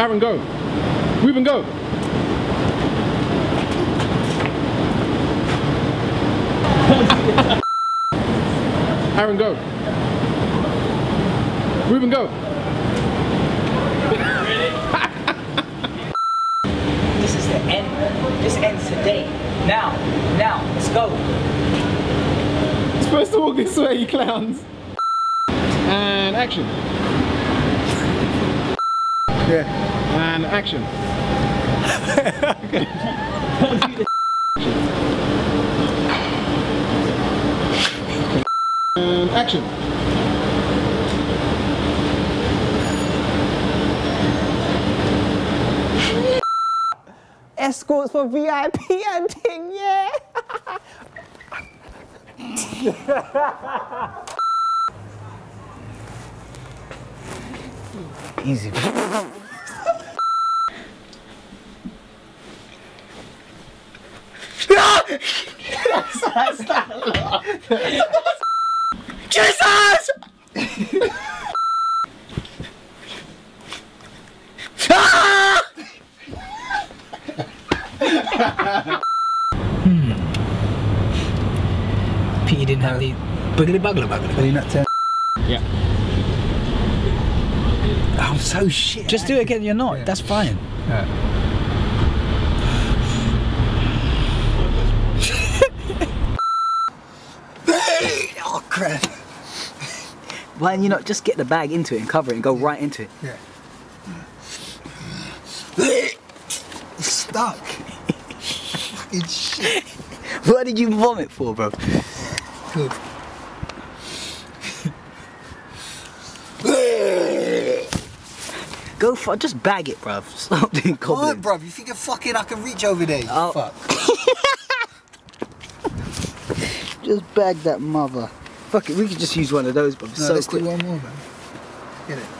Aaron, go. Reuben, go. Aaron, go. Reuben, go. Ready? This is the end. This ends today. Now, let's go. It's supposed to walk this way, you clowns. And action. Yeah. And action. And action. Escorts for VIP hunting, yeah. Easy. Jesus! P didn't have the bugly. But he not turn. Yeah. I'm so shit. Just do it again. You're not. Yeah. That's fine. Yeah. Oh crap! Why don't you not just get the bag into it and cover it and go right into it? Yeah. It's stuck. Fucking shit. What did you vomit for, bro? Good. Go for just bag it, bruv. Stop doing goblin. What, bruv? You think you're fucking? I can reach over there. Oh. Fuck. Just bag that mother. Fuck it. We could just use one of those, bruv. No, so let's do one more, man. Get it.